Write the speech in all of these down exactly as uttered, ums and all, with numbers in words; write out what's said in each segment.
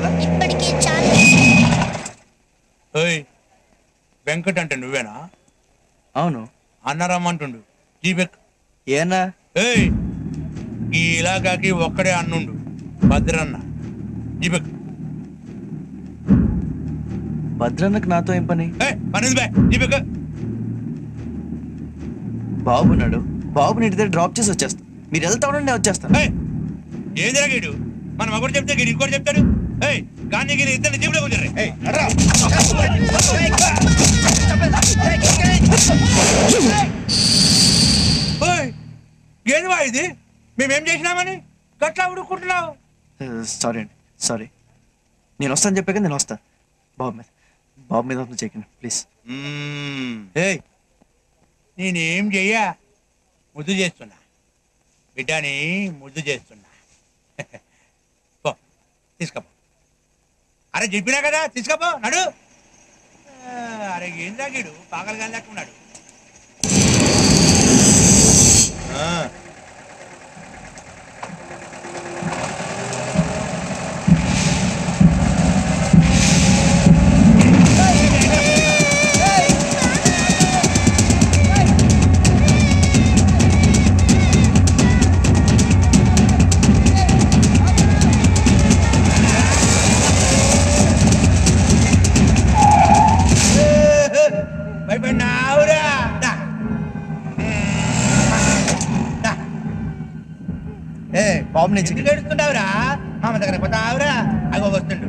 కదా. వెంకట్ అంటే నువ్వేనా? అవును అన్నారమ్మంటుండు. దీపెక్ ఏనా ఈ ఇలాకాకి ఒక్కడే అన్నుండు భద్రన్న. దీపెక్ భద్రన్నకు నాతో ఏం పని? బాబున్నాడు, బాబుని ఇంటి దగ్గర డ్రాప్ చేసి వచ్చేస్తా. మీరు వెళ్తా ఉండండి, నేను వచ్చేస్తాను. ఏం జరగడు మనం ఒకటి చెప్తే గిరి ఇంకోటి చెప్తాడు. కానీ గిరి ఇద్దరు జీవులో ఏదివా ఇది? మేమేం చేసినామని గట్లా ఉడుకుంటున్నావు? సారీ అండి, సారీ. నేను వస్తాను చెప్పాక నేను వస్తాను. బాబు మీద బాబు మీద చేయకండి ప్లీజ్. నేనేం చెయ్యా, ముద్దు చేస్తున్నా బిడ్డని, ముద్దు చేస్తున్నా. తీసుకపో, అరే చెప్పినా కదా తీసుకపో నడు. అరే ఏం తాగాడు, పాకలు కానీ దాక్కున్నాడు. డుతున్నావురా మామ దగ్గర పోతావురా, అగో వస్తుండు.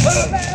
Hey,